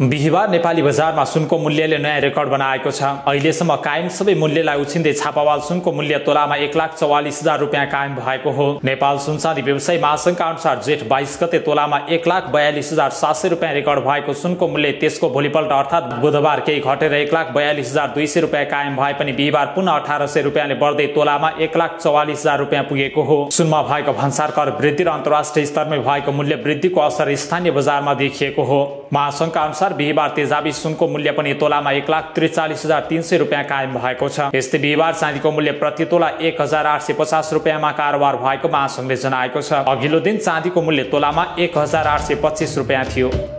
बिहिबार नेपाली बजारमा सुनको मूल्यले नयाँ रेकर्ड बनाएको छ। अहिलेसम्म कायम सबै मूल्यलाई उछिन्दै छापावाल सुनको मूल्य तोलामा 1,44,000 रुपियाँ कायम भएको हो। नेपाल सुनचाँदी व्यवसाय महासंघका अनुसार जेठ 22 गते तोलामा 1,42,700 रुपियाँ रेकर्ड भएको सुनको मूल्य त्यसको भोलिपल्ट अर्थात बुधबार केही घटेर 1,42,200 रुपियाँ कायम भए पनि बिहिबार पुनः 1,800 रुपियाँले बढ्दै तोलामा 1,44,000 रुपियाँ पुगेको हो। सुनमा भएको भन्सार कर वृद्धि र अन्तर्राष्ट्रिय स्तरमा भएको मूल्य वृद्धिको असर स्थानीय बजारमा देखिएको हो। महासंघका बिहिबार तेजाबी सुनको मूल्य पनि तोलामा 1,43,300 रुपियाँ कायम भएको छ। यस्तै बिहिबार चाँदीको मूल्य प्रति तोला 1,850 रुपियाँमा कारोबार भएको महासंघले जनाएको छ। अघिल्लो दिन चाँदीको मूल्य तोलामा 1,825 रुपियाँ थियो।